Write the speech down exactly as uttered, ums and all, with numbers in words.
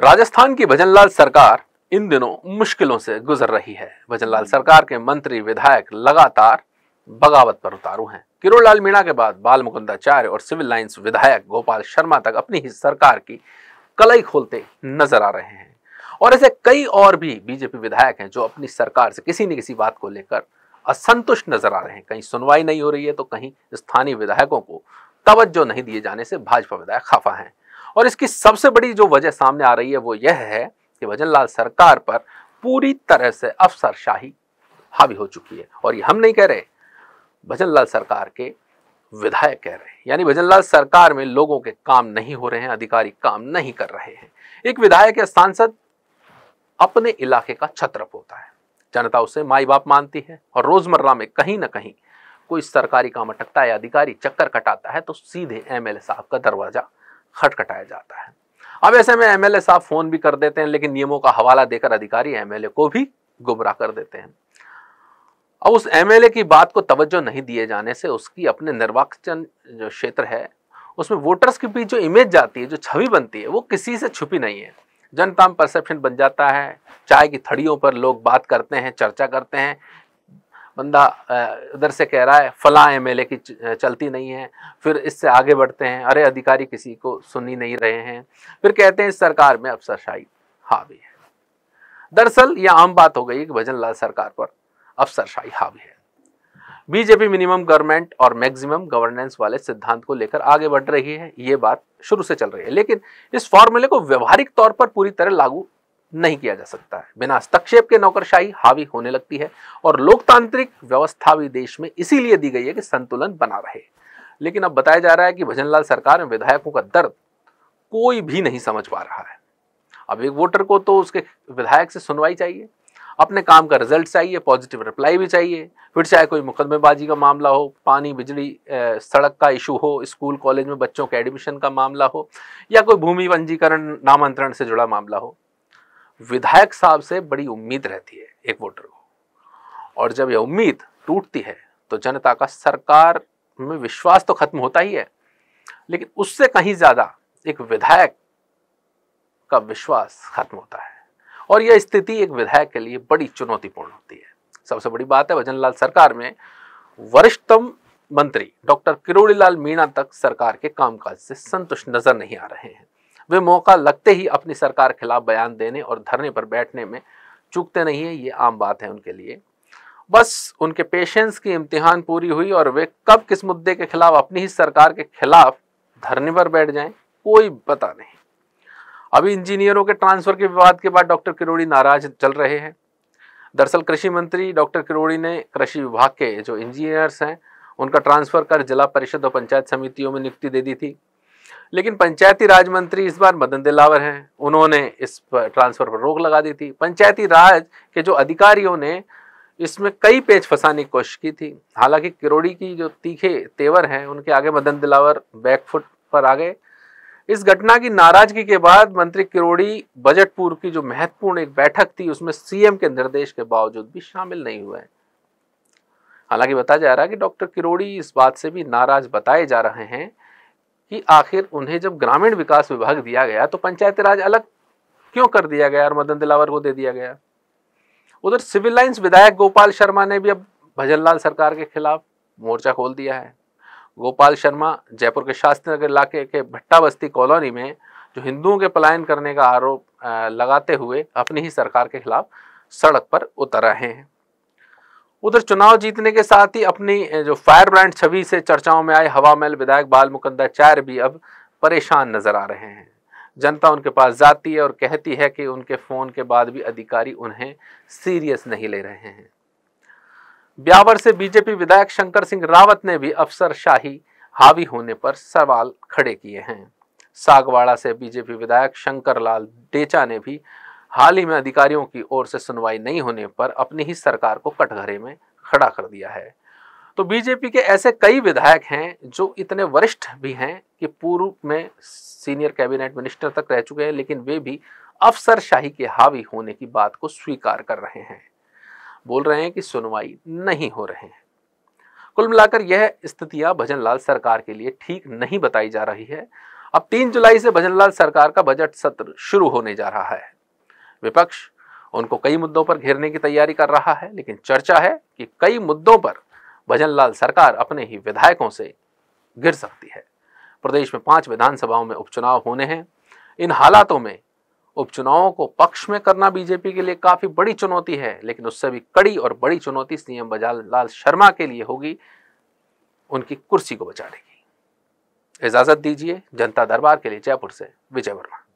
राजस्थान की भजनलाल सरकार इन दिनों मुश्किलों से गुजर रही है। भजनलाल सरकार के मंत्री विधायक लगातार बगावत पर उतारू हैं। किरोड़ीलाल मीणा के बाद बाल मुकुंदाचार्य और सिविल लाइंस विधायक गोपाल शर्मा तक अपनी ही सरकार की कलाई खोलते नजर आ रहे हैं और ऐसे कई और भी बीजेपी विधायक हैं जो अपनी सरकार से किसी न किसी बात को लेकर असंतुष्ट नजर आ रहे हैं। कहीं सुनवाई नहीं हो रही है तो कहीं स्थानीय विधायकों को तवज्जो नहीं दिए जाने से भाजपा विधायक खफा हैं और इसकी सबसे बड़ी जो वजह सामने आ रही है वो यह है कि भजनलाल सरकार पर पूरी तरह से अफसरशाही हावी हो चुकी है। और ये हम नहीं कह रहे, भजनलाल सरकार के विधायक कह रहे हैं। यानी भजनलाल सरकार में लोगों के काम नहीं हो रहे हैं, अधिकारी काम नहीं कर रहे हैं। एक विधायक या सांसद अपने इलाके का छत्रप होता है, जनता उसे माई बाप मानती है और रोजमर्रा में कहीं ना कहीं कोई सरकारी काम अटकता है, अधिकारी चक्कर कटाता है तो सीधे एमएलए साहब का दरवाजा खटखटाया जाता है। अब ऐसे में एमएलए साहब फोन भी कर देते हैं, लेकिन नियमों का हवाला देकर अधिकारी एमएलए को भी गुमराह कर देते हैं। अब उस एमएलए की बात को तवज्जो नहीं दिए जाने से उसकी अपने निर्वाचन जो क्षेत्र है उसमें वोटर्स के बीच जो इमेज जाती है, जो छवि बनती है, वो किसी से छुपी नहीं है। जनता में परसेप्शन बन जाता है, चाय की थड़ियों पर लोग बात करते हैं, चर्चा करते हैं। बंदा इधर से कह रहा है फलां एमएलए की चलती नहीं है, फिर इससे आगे बढ़ते हैं, अरे अधिकारी किसी को सुन ही नहीं रहे हैं, फिर कहते हैं इस सरकार में अफसरशाही हावी है। दरअसल यह आम बात हो गई कि भजनलाल सरकार पर अफसरशाही हावी है। बीजेपी मिनिमम गवर्नमेंट और मैक्सिमम गवर्नेंस वाले सिद्धांत को लेकर आगे बढ़ रही है, ये बात शुरू से चल रही है, लेकिन इस फॉर्मूले को व्यवहारिक तौर पर पूरी तरह लागू नहीं किया जा सकता है। बिना हस्तक्षेप के नौकरशाही हावी होने लगती है और लोकतांत्रिक व्यवस्था भी देश में इसीलिए दी गई है कि संतुलन बना रहे। लेकिन अब बताया जा रहा है कि भजनलाल सरकार में विधायकों का दर्द कोई भी नहीं समझ पा रहा है। अब एक वोटर को तो उसके विधायक से सुनवाई चाहिए, अपने काम का रिजल्ट चाहिए, पॉजिटिव रिप्लाई भी चाहिए, फिर चाहे कोई मुकदमेबाजी का मामला हो, पानी बिजली सड़क का इशू हो, स्कूल कॉलेज में बच्चों के एडमिशन का मामला हो या कोई भूमि पंजीकरण नामांतरण से जुड़ा मामला हो। विधायक साहब से बड़ी उम्मीद रहती है एक वोटर को, और जब यह उम्मीद टूटती है तो जनता का सरकार में विश्वास तो खत्म होता ही है, लेकिन उससे कहीं ज्यादा एक विधायक का विश्वास खत्म होता है और यह स्थिति एक विधायक के लिए बड़ी चुनौतीपूर्ण होती है। सबसे बड़ी बात है भजनलाल सरकार में वरिष्ठतम मंत्री डॉक्टर किरोड़ीलाल मीणा तक सरकार के कामकाज से संतुष्ट नजर नहीं आ रहे हैं। वे मौका लगते ही अपनी सरकार के खिलाफ बयान देने और धरने पर बैठने में चूकते नहीं है, ये आम बात है उनके लिए। बस उनके पेशेंस की इम्तिहान पूरी हुई और वे कब किस मुद्दे के खिलाफ अपनी ही सरकार के खिलाफ धरने पर बैठ जाएं कोई पता नहीं। अभी इंजीनियरों के ट्रांसफर के विवाद के बाद डॉक्टर किरोड़ी नाराज चल रहे हैं। दरअसल कृषि मंत्री डॉक्टर किरोड़ी ने कृषि विभाग के जो इंजीनियर्स हैं उनका ट्रांसफर कर जिला परिषद और पंचायत समितियों में नियुक्ति दे दी थी, लेकिन पंचायती राज मंत्री इस बार मदन दिलावर हैं, उन्होंने इस पर ट्रांसफर पर रोक लगा दी थी। पंचायती राज के जो अधिकारियों ने इसमें कई पेच फंसाने की कोशिश की थी। हालांकि किरोड़ी की जो तीखे तेवर हैं उनके आगे मदन दिलावर बैकफुट पर आ गए। इस घटना की नाराजगी के बाद मंत्री किरोड़ी बजट पूर्व की जो महत्वपूर्ण एक बैठक थी उसमें सीएम के निर्देश के बावजूद भी शामिल नहीं हुए। हालांकि बताया जा रहा है कि डॉक्टर किरोड़ी इस बात से भी नाराज बताए जा रहे हैं कि आखिर उन्हें जब ग्रामीण विकास विभाग दिया गया तो पंचायती राज अलग क्यों कर दिया गया और मदन दिलावर को दे दिया गया। उधर सिविल लाइंस विधायक गोपाल शर्मा ने भी अब भजनलाल सरकार के खिलाफ मोर्चा खोल दिया है। गोपाल शर्मा जयपुर के शास्त्री नगर इलाके के भट्टा बस्ती कॉलोनी में जो हिंदुओं के पलायन करने का आरोप लगाते हुए अपनी ही सरकार के खिलाफ सड़क पर उतर रहे हैं। उधर चुनाव जीतने के साथ ही अपनी जो फायर ब्रांड छवि से चर्चाओं में आए हवामहल विधायक बाल मुकुंदाचार्य भी अब परेशान नजर आ रहे हैं। जनता उनके पास जाती है और कहती है कि उनके फोन के बाद भी अधिकारी उन्हें सीरियस नहीं ले रहे हैं। ब्यावर से बीजेपी विधायक शंकर सिंह रावत ने भी अफसरशाही हावी होने पर सवाल खड़े किए हैं। सागवाड़ा से बीजेपी विधायक शंकर लाल डेचा ने भी हाल ही में अधिकारियों की ओर से सुनवाई नहीं होने पर अपनी ही सरकार को कटघरे में खड़ा कर दिया है। तो बीजेपी के ऐसे कई विधायक हैं जो इतने वरिष्ठ भी हैं कि पूर्व में सीनियर कैबिनेट मिनिस्टर तक रह चुके हैं, लेकिन वे भी अफसरशाही के हावी होने की बात को स्वीकार कर रहे हैं, बोल रहे हैं कि सुनवाई नहीं हो रहे हैं। कुल मिलाकर यह स्थितियां भजनलाल सरकार के लिए ठीक नहीं बताई जा रही है। अब तीन जुलाई से भजनलाल सरकार का बजट सत्र शुरू होने जा रहा है। विपक्ष उनको कई मुद्दों पर घेरने की तैयारी कर रहा है, लेकिन चर्चा है कि कई मुद्दों पर भजनलाल सरकार अपने ही विधायकों से गिर सकती है। प्रदेश में पांच विधानसभाओं में उपचुनाव होने हैं। इन हालातों में उपचुनावों को पक्ष में करना बीजेपी के लिए काफी बड़ी चुनौती है, लेकिन उससे भी कड़ी और बड़ी चुनौती सीएम भजनलाल शर्मा के लिए होगी उनकी कुर्सी को बचाने की। इजाजत दीजिए। जनता दरबार के लिए जयपुर से विजय वर्मा।